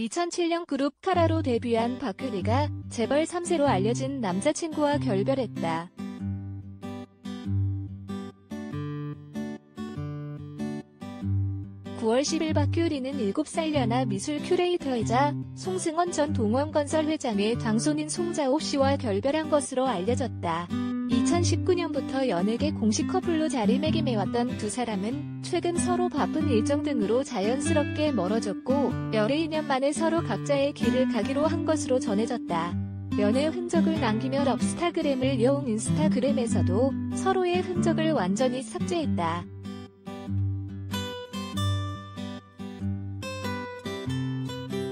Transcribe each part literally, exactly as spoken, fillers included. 이천칠년 그룹 카라로 데뷔한 박규리가 재벌 삼세로 알려진 남자친구와 결별했다. 구월 십일 박규리는 일곱살 연하 미술 큐레이터이자 송승헌 전 동원건설 회장의 장손인 송자호 씨와 결별한 것으로 알려졌다. 이천십구년부터 연예계 공식 커플로 자리매김해왔던 두 사람은 최근 서로 바쁜 일정 등으로 자연스럽게 멀어졌고 열여인년 만에 서로 각자의 길을 가기로 한 것으로 전해졌다. 연애 흔적을 남기며 럽스타그램을 이어온 인스타그램에서도 서로의 흔적을 완전히 삭제했다.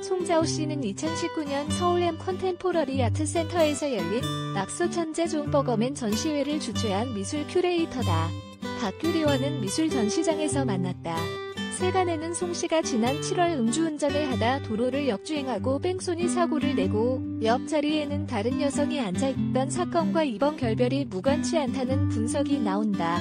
송자호 씨는 이천십구년 서울 엠 컨템포러리 아트센터에서 열린 낙서천재 존 버거맨 전시회를 주최한 미술 큐레이터다. 박규리와는 미술 전시장에서 만났다. 세간에는 송 씨가 지난 칠월 음주운전을 하다 도로를 역주행하고 뺑소니 사고를 내고 옆자리에는 다른 여성이 앉아있던 사건과 이번 결별이 무관치 않다는 분석이 나온다.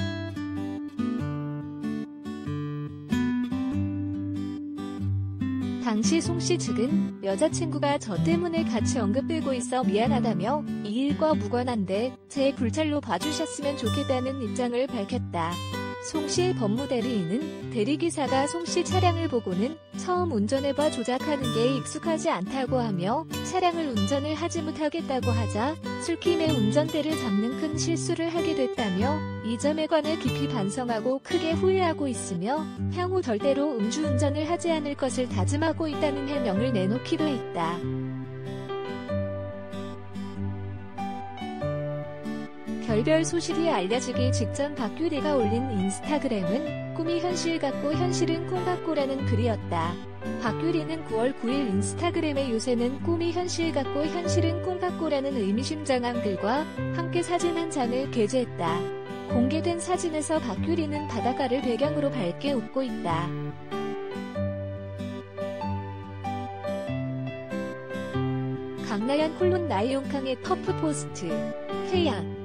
당시 송씨 측은 여자친구가 저 때문에 같이 언급되고 있어 미안하다며 이 일과 무관한데 제 불찰로 봐주셨으면 좋겠다는 입장을 밝혔다. 송씨의 법무대리인은 대리기사가 송씨 차량을 보고는 처음 운전해봐 조작하는 게 익숙하지 않다고 하며 차량을 운전을 하지 못하겠다고 하자 술김에 운전대를 잡는 큰 실수를 하게 됐다며 이 점에 관해 깊이 반성하고 크게 후회하고 있으며 향후 절대로 음주운전을 하지 않을 것을 다짐하고 있다는 해명을 내놓기도 했다. 결별 소식이 알려지기 직전 박규리가 올린 인스타그램은 꿈이 현실 같고 현실은 꿈 같고라는 글이었다. 박규리는 구월 구일 인스타그램에 요새는 꿈이 현실 같고 현실은 꿈 같고라는 의미심장한 글과 함께 사진 한 장을 게재했다. 공개된 사진에서 박규리는 바닷가를 배경으로 밝게 웃고 있다. 강나연 콜론 나이용캉의 퍼프 포스트. 태양.